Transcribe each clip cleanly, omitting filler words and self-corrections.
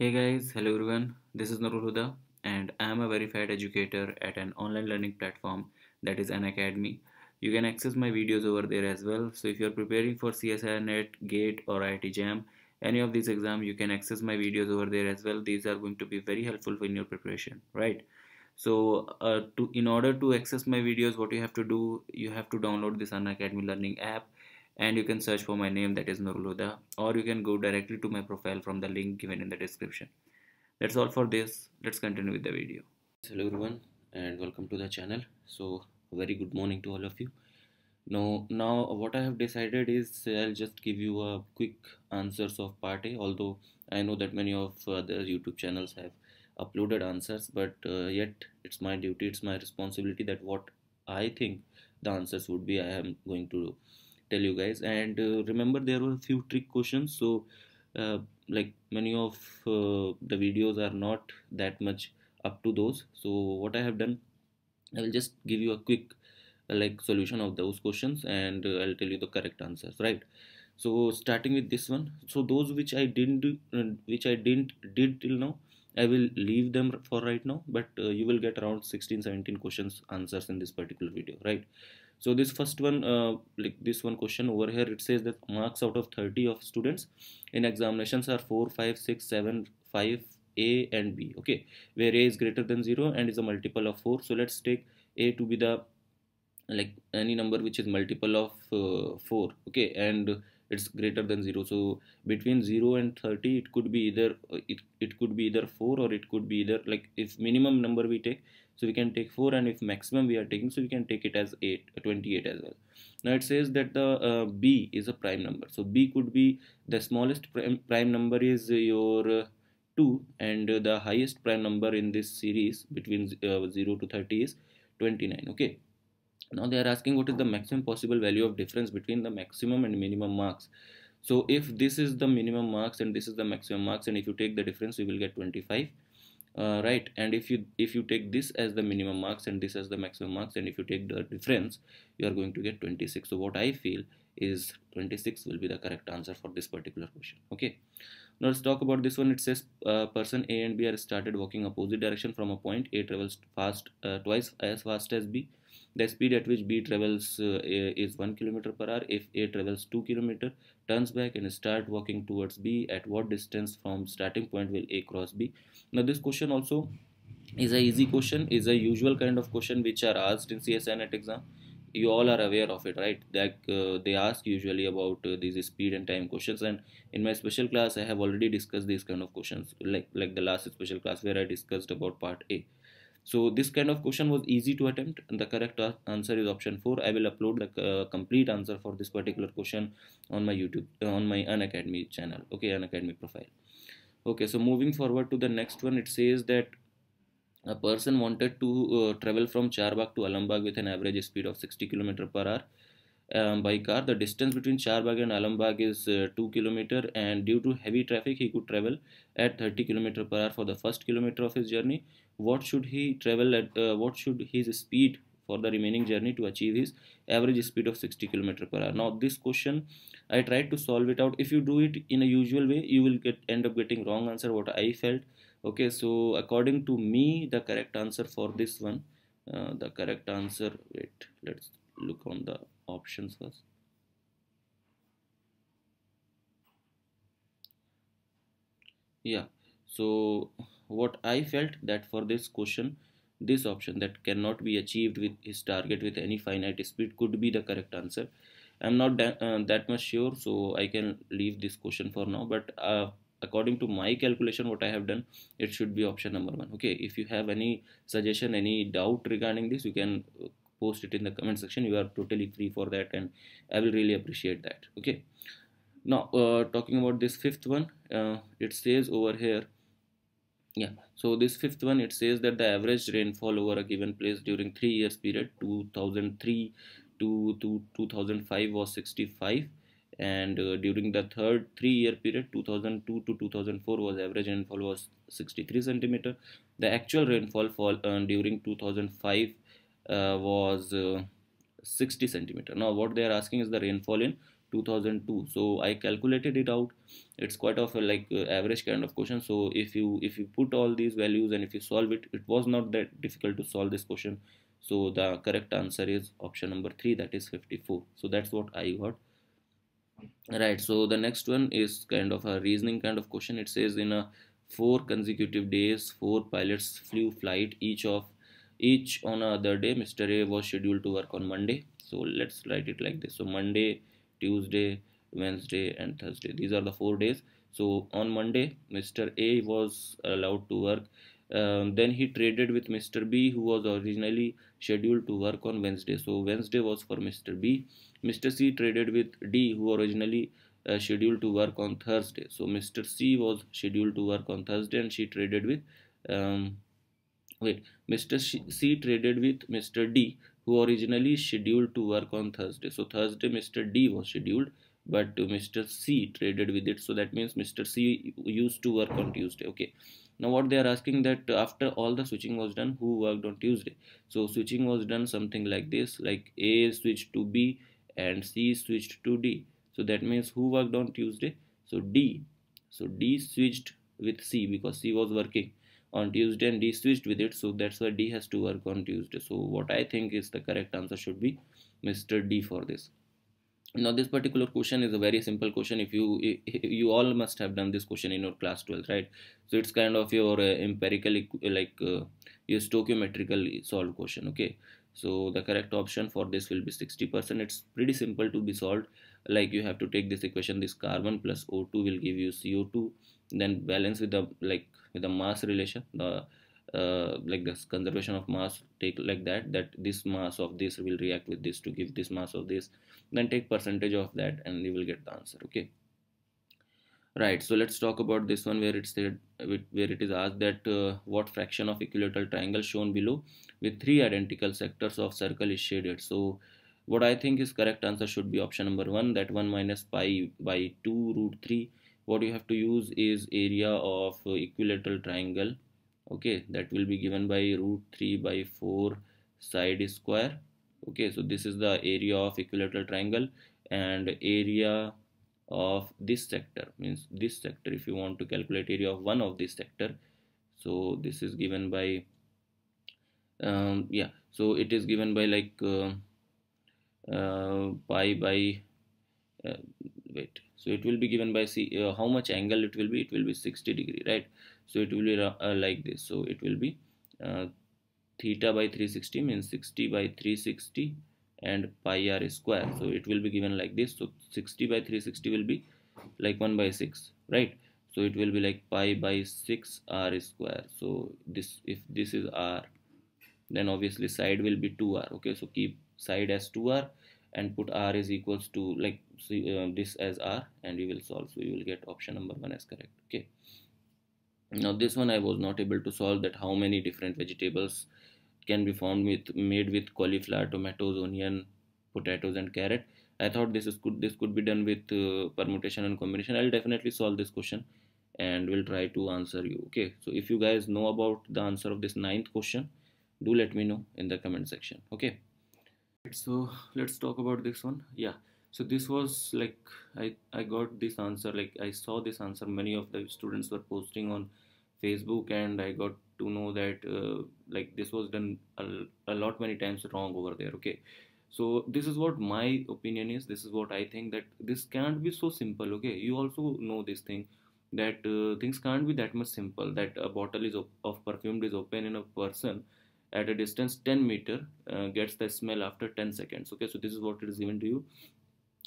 Hey guys, hello everyone. This is Nurul Huda and I am a verified educator at an online learning platform, that is Unacademy. You can access my videos over there as well. So if you are preparing for CSIR NET, GATE or IIT JAM, any of these exams, you can access my videos over there as well. These are going to be very helpful in your preparation, right? So in order to access my videos, what you have to do, you have to download this Unacademy learning app and you can search for my name, that is Nurul Huda, or you can go directly to my profile from the link given in the description. That's all for this. Let's continue with the video. Hello everyone and welcome to the channel. So very good morning to all of you. Now what I have decided is I'll just give you a quick answers of part A, although I know that many of other YouTube channels have uploaded answers, but yet it's my duty, it's my responsibility that what I think the answers would be I am going to do. Tell you guys. And remember, there were a few trick questions, so like many of the videos are not that much up to those. So what I have done, I will just give you a quick like solution of those questions and I'll tell you the correct answers, right? So starting with this one, so those which I didn't do, which I did till now, I will leave them for right now, but you will get around 16-17 questions answers in this particular video, right? So this first one, like this one question over here, it says that marks out of 30 of students in examinations are 4, 5, 6, 7, 5, A and B, okay, where A is greater than 0 and is a multiple of 4. So let's take A to be the, like any number which is multiple of 4, okay, and it's greater than 0. So between 0 and 30 it could be either it could be either 4 or it could be either, like if minimum number we take, so we can take 4, and if maximum we are taking, so we can take it as 28 as well. Now it says that the B is a prime number, so B could be the smallest prime number is your 2, and the highest prime number in this series between 0 to 30 is 29, okay. Now they are asking what is the maximum possible value of difference between the maximum and minimum marks. So if this is the minimum marks and this is the maximum marks, and if you take the difference, you will get 25, right? And if you take this as the minimum marks and this as the maximum marks, and if you take the difference, you are going to get 26. So what I feel is 26 will be the correct answer for this particular question, okay. Now let's talk about this one. It says person A and B are started walking opposite direction from a point. A travels fast twice as fast as B. The speed at which B travels is 1 km/h. If A travels 2 km, turns back and start walking towards B, at what distance from starting point will A cross B? Now this question also is a easy question, is a usual kind of question which are asked in CSIR NET exam. You all are aware of it, right? Like they ask usually about these speed and time questions, and in my special class I have already discussed these kind of questions, like the last special class where I discussed about part A. So this kind of question was easy to attempt, and the correct answer is option 4. I will upload the complete answer for this particular question on my YouTube, on my Unacademy channel, okay, Unacademy profile. Okay, so moving forward to the next one, it says that a person wanted to travel from Charbagh to Alambagh with an average speed of 60 km/h by car. The distance between Charbagh and Alambagh is 2 km, and due to heavy traffic he could travel at 30 km/h for the first kilometer of his journey. What should he travel at? What should his speed for the remaining journey to achieve his average speed of 60 km/h? Now this question I tried to solve it out. If you do it in a usual way, you will end up getting wrong answer, what I felt. Okay, so according to me, the correct answer for this one, the correct answer, wait, let's look on the options first. Yeah, so what I felt that for this question, this option that cannot be achieved with his target with any finite speed could be the correct answer. I'm not that much sure, so I can leave this question for now, but according to my calculation, what I have done, it should be option number 1. Okay, if you have any suggestion, any doubt regarding this, you can post it in the comment section. You are totally free for that, and I will really appreciate that. Okay, now talking about this fifth one, it says over here, yeah, so this fifth one, it says that the average rainfall over a given place during 3 years period 2003 to 2005 was 65, and during the third 3-year period 2002 to 2004 was average rainfall was 63 cm. The actual rainfall during 2005 was 60 cm. Now what they are asking is the rainfall in 2002. So I calculated it out. It's quite of a, average kind of question. So if you put all these values and if you solve it, it was not that difficult to solve this question. So the correct answer is option number 3, that is 54. So that's what I got. Right, so the next one is kind of a reasoning kind of question. It says in a 4 consecutive days, 4 pilots flew flight, each on another day. Mr. A was scheduled to work on Monday. So let's write it like this. So Monday, Tuesday, Wednesday and Thursday. These are the 4 days. So on Monday, Mr. A was allowed to work. Then he traded with Mr. B, who was originally scheduled to work on Wednesday. So Wednesday was for Mr. B. Mr. C traded with D, who originally scheduled to work on Thursday. So Mr. C was scheduled to work on Thursday and she traded with Mr. C traded with Mr. D, who originally scheduled to work on Thursday. So Thursday Mr. D was scheduled, but Mr. C traded with it. So that means Mr. C used to work on Tuesday. Okay. Now what they are asking that after all the switching was done, who worked on Tuesday? So switching was done something like this, like A switched to B and C switched to D. So that means who worked on Tuesday? So D. So D switched with C because C was working on Tuesday and D switched with it. So that's why D has to work on Tuesday. So what I think is the correct answer should be Mr. D for this. Now this particular question is a very simple question. If you all must have done this question in your class 12, right? So it's kind of your empirical, your stoichiometrically solved question. Okay, so the correct option for this will be 60%. It's pretty simple to be solved. Like you have to take this equation, this carbon plus O2 will give you CO2, then balance with the mass relation, the this conservation of mass, take like that this mass of this will react with this to give this mass of this, then take percentage of that and you will get the answer. Okay, right, so let's talk about this one where it said, where it is asked that what fraction of equilateral triangle shown below with 3 identical sectors of circle is shaded. So what I think is correct answer should be option number 1, that 1 minus pi by 2 root 3. What you have to use is area of equilateral triangle. Okay, that will be given by root 3 by 4 side square. Okay, so this is the area of equilateral triangle, and area of this sector, means this sector, if you want to calculate area of one of this sector, so this is given by so it is given by pi by so it will be given by how much angle it will be? It will be 60 degree, right? So it will be like this. So it will be theta by 360, means 60 by 360 and pi r square. So it will be given like this. So 60 by 360 will be like 1 by 6, right? So it will be like pi by 6 r square. So this, if this is r, then obviously side will be 2r. Okay, so keep side as 2r and put r is equals to this as r, and we will solve. So you will get option number 1 as correct. Okay. Now this one I was not able to solve, that how many different vegetables can be formed with made with cauliflower, tomatoes, onion, potatoes and carrot. I thought this could be done with permutation and combination. I'll definitely solve this question and will try to answer you. Okay, so if you guys know about the answer of this 9th question, do let me know in the comment section. Okay, so let's talk about this one. Yeah, so this was I got this answer, I saw this answer, many of the students were posting on Facebook, and I got to know that this was done many times wrong over there. Okay, so this is what my opinion is, this is what I think, that this can't be so simple. Okay, you also know this thing that things can't be that much simple, that a bottle is of perfume is open in a person at a distance 10 meters, gets the smell after 10 seconds. Okay, so this is what it is given to you.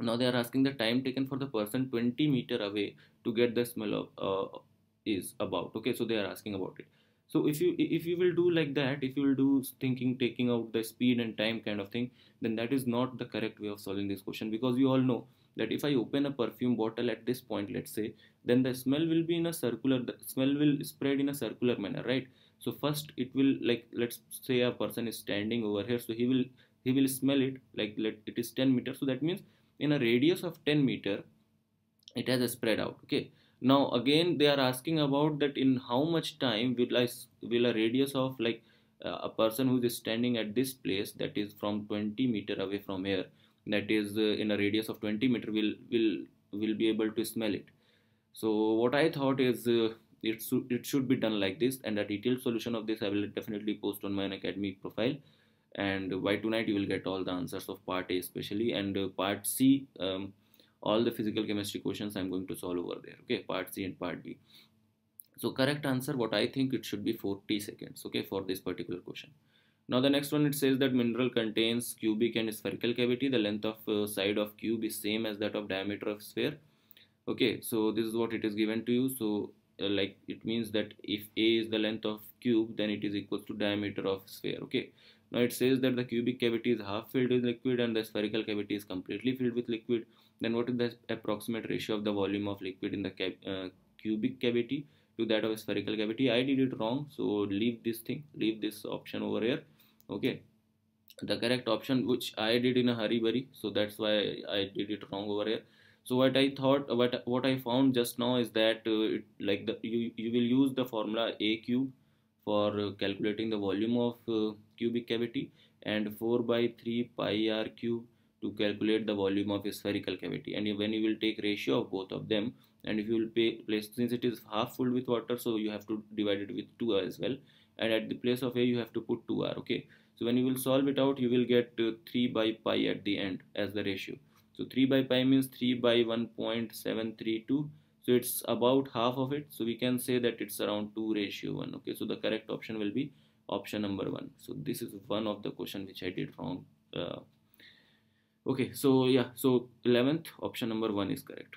Now they are asking the time taken for the person 20 meters away to get the smell of is about. Okay, so they are asking about it. So if you will do like that, if you will do taking out the speed and time kind of thing, then that is not the correct way of solving this question, because we all know that if I open a perfume bottle at this point, let's say, then the smell will be in a circular, the smell will spread in a circular manner, right? So first it will, let's say a person is standing over here, so he will smell it, it is 10 meters, so that means in a radius of 10 meters it has a spread out. Okay, now again they are asking about that in how much time will a radius of a person who is standing at this place, that is from 20 meters away from here, that is in a radius of 20 meters will be able to smell it. So what I thought is it should be done like this, and a detailed solution of this I will definitely post on my Unacademy profile, and by tonight you will get all the answers of part A especially, and part C, all the physical chemistry questions I'm going to solve over there, okay, part C and part B. So correct answer, what I think, it should be 40 seconds, okay, for this particular question. Now the next one, it says that mineral contains cubic and spherical cavity. The length of side of cube is same as that of diameter of sphere. Okay, so this is what it is given to you. So like it means that if A is the length of cube, then it is equals to diameter of sphere. Okay, now it says that the cubic cavity is half filled with liquid and the spherical cavity is completely filled with liquid. Then what is the approximate ratio of the volume of liquid in the cubic cavity to that of spherical cavity? I did it wrong, so leave this thing, leave this option over here. Okay, the correct option, which I did in a hurry-burry, so that's why I did it wrong over here. So what I thought, what I found just now is that you will use the formula A cube for calculating the volume of cubic cavity, and 4/3 pi r cube to calculate the volume of spherical cavity. And when you will take ratio of both of them, and if you will place, since it is half full with water, so you have to divide it with 2r as well, and at the place of A you have to put 2r. Okay, so when you will solve it out, you will get 3/π at the end as the ratio. So 3/π means 3/1.732, so it's about half of it, so we can say that it's around 2:1. Okay, so the correct option will be option number 1. So this is one of the question which I did wrong. Okay, so yeah, so 11th, option number 1 is correct.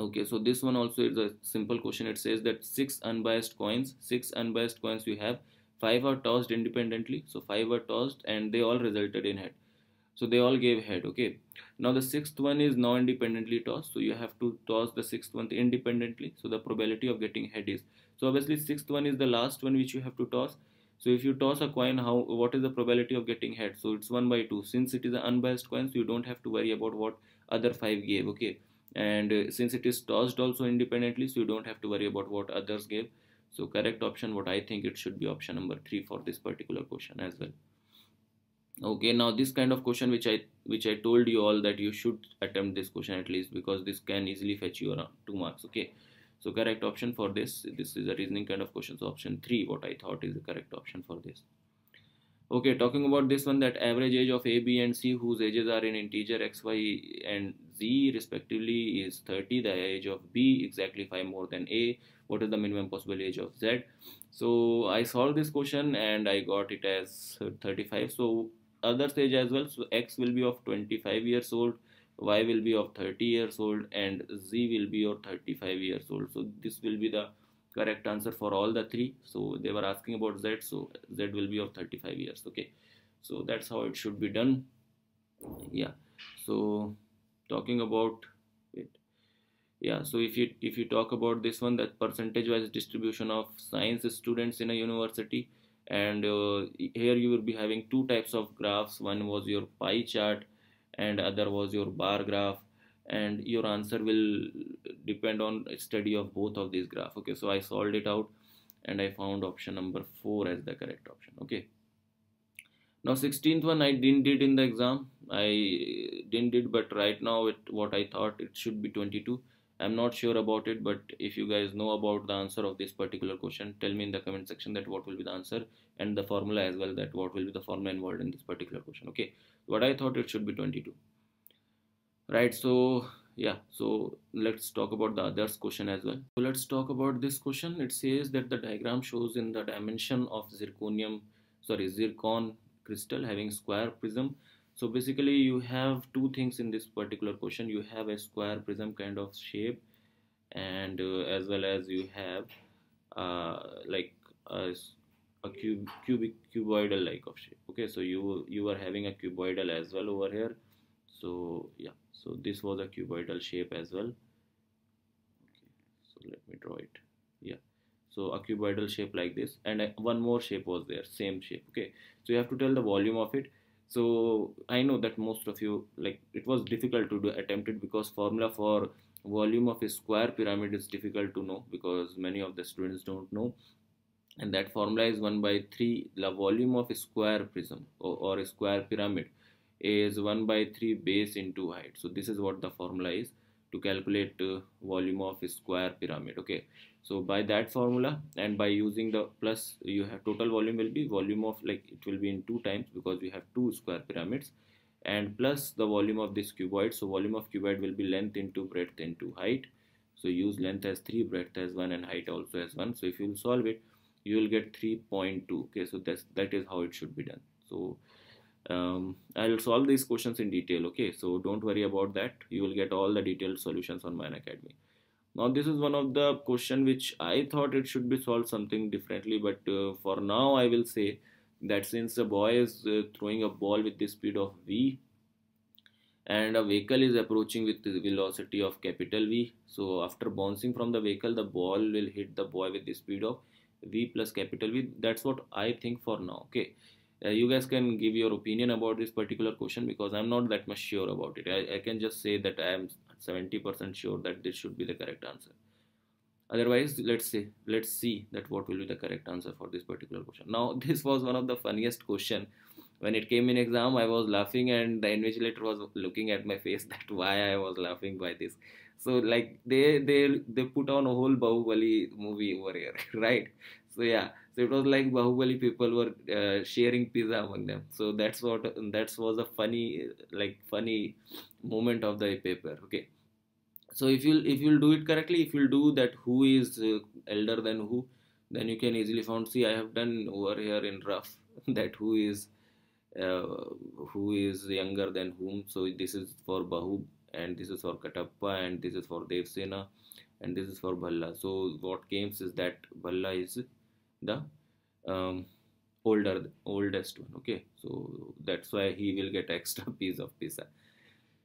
Okay, so this one also is a simple question. It says that six unbiased coins you have, 5 are tossed independently. So 5 were tossed and they all resulted in head, so they all gave head. Okay, now the 6th one is now independently tossed, so you have to toss the 6th one independently, so the probability of getting head is, so obviously 6th one is the last one which you have to toss. So if you toss a coin, what is the probability of getting head? So it's 1/2. Since it is an unbiased coin, so you don't have to worry about what other 5 gave. Okay, and since it is tossed also independently, so you don't have to worry about what others gave. So correct option, what I think, it should be option number 3 for this particular question as well. Okay, now this kind of question which I told you all that you should attempt this question at least, because this can easily fetch you around 2 marks. Okay, so correct option for this is a reasoning kind of question, so option 3 what I thought is the correct option for this. Okay, talking about this one, that average age of A, B and C whose ages are in integer X, Y and Z respectively is 30. The age of B exactly 5 more than A. What is the minimum possible age of Z? So I solved this question and I got it as 35. So others age as well, so X will be of 25 years old, Y will be of 30 years old and Z will be of 35 years old. So this will be the correct answer for all the 3. So they were asking about Z, so Z will be of 35 years. Okay, so that's how it should be done. Yeah, so talking about it, yeah, so if you talk about this one, that percentage wise distribution of science students in a university, and here you will be having 2 types of graphs. One was your pie chart and other was your bar graph, and your answer will depend on study of both of these graphs. Okay, so I solved it out and I found option number 4 as the correct option. Okay, now 16th one I didn't did in the exam, but right now what I thought, it should be 22. I'm not sure about it, but if you guys know about the answer of this particular question, tell me in the comment section that what will be the answer and the formula as well, that what will be the formula involved in this particular question. Okay, what I thought, it should be 22. Right, so yeah, so let's talk about the others question as well. So let's talk about this question. It says that the diagram shows in the dimension of zircon crystal having square prism. So basically you have 2 things in this particular question. You have a square prism kind of shape, and as well as you have cuboidal like of shape. Okay, so you are having a cuboidal as well over here. So yeah, so this was a cuboidal shape as well. Okay, so let me draw it. Yeah, so a cuboidal shape like this, and one more shape was there, same shape. Okay, so you have to tell the volume of it. So I know that most of you, like, it was difficult to attempt it, because formula for volume of a square pyramid is difficult to know, because many of the students don't know, and that formula is 1/3 the volume of a square prism or a square pyramid is 1 by 3 base into height. So this is what the formula is to calculate volume of a square pyramid. Okay, so by that formula and by using the plus, you have total volume will be volume of, like, it will be in 2 times because we have 2 square pyramids, and plus the volume of this cuboid. So volume of cuboid will be length into breadth into height. So use length as 3, breadth as 1, and height also as 1. So if you solve it, you will get 3.2. okay, so that is how it should be done. So I'll solve these questions in detail, okay, so don't worry about that. You will get all the detailed solutions on Unacademy. Now this is one of the question which I thought it should be solved something differently, but for now I will say that since the boy is throwing a ball with the speed of v and a vehicle is approaching with the velocity of capital V, so after bouncing from the vehicle, the ball will hit the boy with the speed of v plus capital V. That's what I think for now, okay. You guys can give your opinion about this particular question because I'm not that much sure about it. I can just say that I am 70% sure that this should be the correct answer. Otherwise, let's see that what will be the correct answer for this particular question. Now, this was one of the funniest question. When it came in exam, I was laughing and the invigilator was looking at my face that why I was laughing by this. So like they put on a whole Baahubali movie over here, right? So yeah, so it was like Baahubali people were sharing pizza among them. So that was a funny moment of the paper. Okay. So if you'll do it correctly, if you'll do that who is elder than who, then you can easily find. See, I have done over here in rough that who is younger than whom. So this is for Baahub, and this is for Katappa, and this is for Devsena, and this is for Bhalla. So what came is that Bhalla is the oldest one, okay, so that's why he will get extra piece of pizza.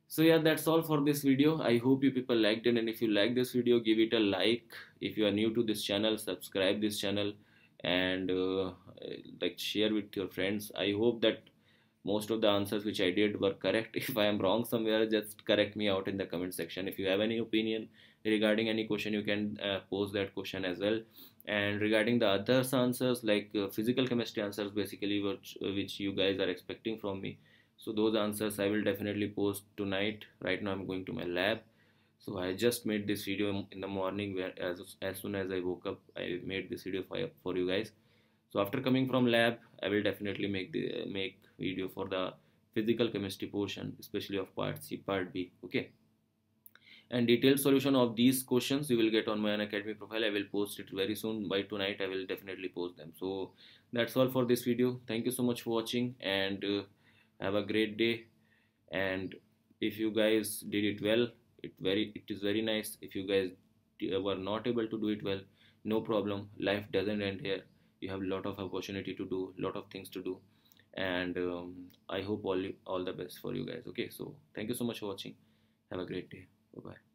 So yeah, that's all for this video. I hope you people liked it, and if you like this video, give it a like. If you are new to this channel, subscribe this channel, and like, share with your friends. I hope that most of the answers which I did were correct. If I am wrong somewhere, just correct me out in the comment section. If you have any opinion regarding any question, you can post that question as well. And regarding the other answers, like physical chemistry answers basically, which you guys are expecting from me, so those answers I will definitely post tonight. Right now I'm going to my lab, so I just made this video in the morning, where as soon as I woke up I made this video for you guys. So after coming from lab, I will definitely make video for the physical chemistry portion, especially of part C, part B, okay. And detailed solution of these questions you will get on my Unacademy profile. I will post it very soon. By tonight I will definitely post them. So that's all for this video. Thank you so much for watching, and have a great day. And if you guys did it well, it is very nice. If you guys were not able to do it well, no problem. Life doesn't end here. You have a lot of opportunity to do, lot of things to do, and I hope all the best for you guys, okay. So thank you so much for watching. Have a great day. Bye bye.